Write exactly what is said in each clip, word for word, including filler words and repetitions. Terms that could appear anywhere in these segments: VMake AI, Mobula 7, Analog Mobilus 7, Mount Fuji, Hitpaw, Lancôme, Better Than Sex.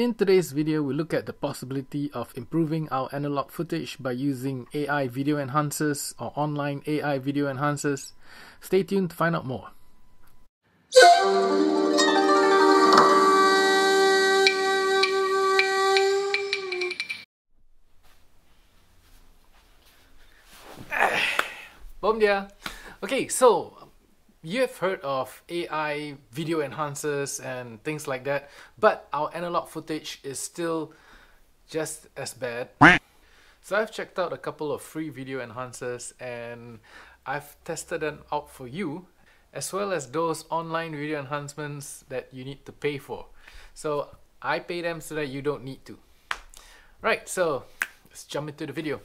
In today's video, we look at the possibility of improving our analog footage by using A I video enhancers or online A I video enhancers. Stay tuned to find out more. Boom dia! Okay, so you've heard of A I video enhancers and things like that, but our analog footage is still just as bad. So I've checked out a couple of free video enhancers and I've tested them out for you, as well as those online video enhancements that you need to pay for. So I pay them so that you don't need to. Right, so let's jump into the video.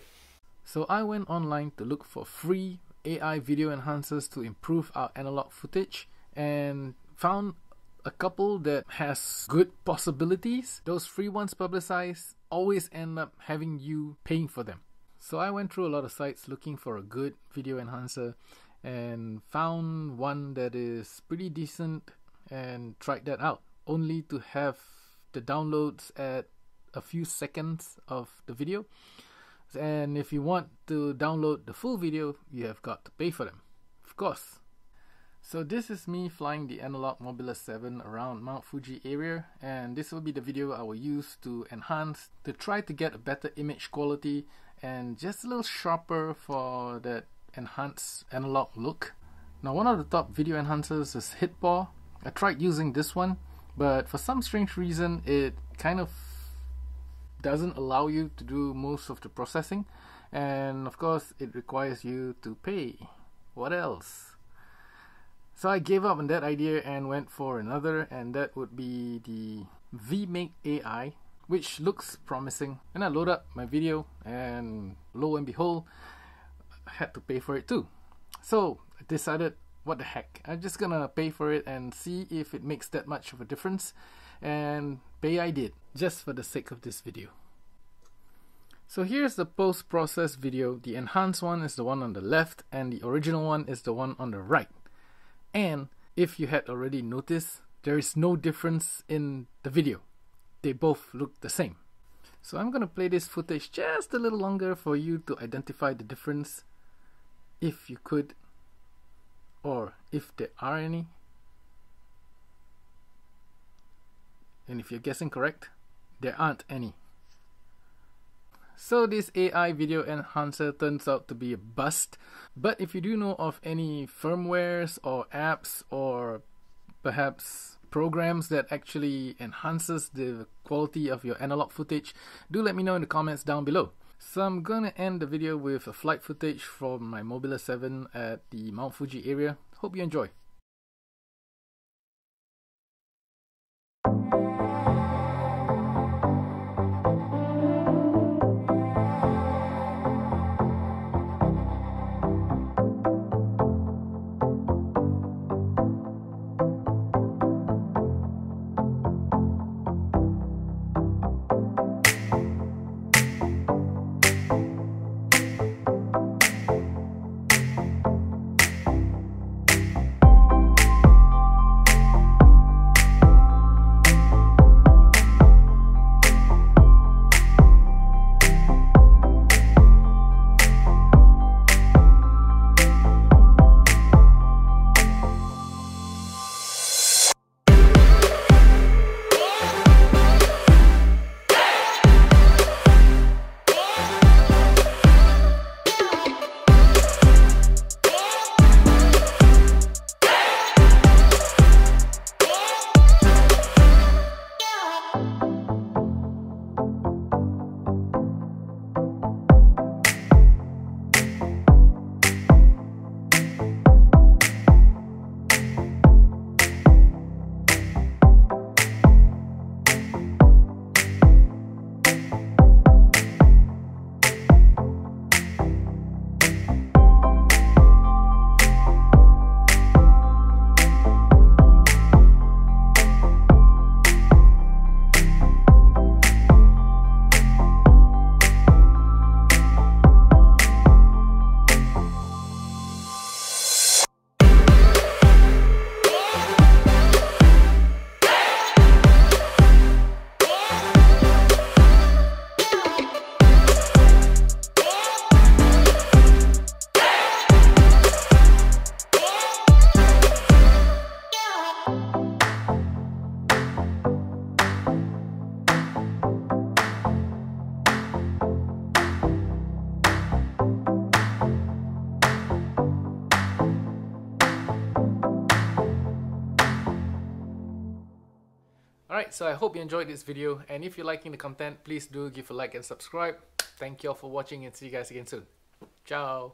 So I went online to look for free A I video enhancers to improve our analog footage and found a couple that has good possibilities. Those free ones publicized always end up having you paying for them. So I went through a lot of sites looking for a good video enhancer and found one that is pretty decent and tried that out, only to have the downloads at a few seconds of the video. And if you want to download the full video, you have got to pay for them, of course. So this is me flying the Analog Mobilus seven around Mount Fuji area, and this will be the video I will use to enhance, to try to get a better image quality and just a little sharper for that enhanced analog look. Now, one of the top video enhancers is Hitpaw. I tried using this one, but for some strange reason it kind of doesn't allow you to do most of the processing, and of course it requires you to pay. What else? So I gave up on that idea and went for another, and that would be the VMake A I, which looks promising. And I load up my video and lo and behold, I had to pay for it too. So I decided, what the heck, I'm just gonna pay for it and see if it makes that much of a difference. And pay I did, just for the sake of this video. So here's the post-process video. The enhanced one is the one on the left and the original one is the one on the right. And if you had already noticed, there is no difference in the video. They both look the same. So I'm gonna play this footage just a little longer for you to identify the difference, if you could, or if there are any. And if you're guessing correct, there aren't any. So this A I video enhancer turns out to be a bust, but if you do know of any firmwares or apps or perhaps programs that actually enhances the quality of your analog footage, do let me know in the comments down below. So I'm gonna end the video with a flight footage from my Mobula seven at the Mount Fuji area. Hope you enjoy. Alright, so I hope you enjoyed this video, and if you're liking the content, please do give a like and subscribe. Thank you all for watching, and see you guys again soon. Ciao!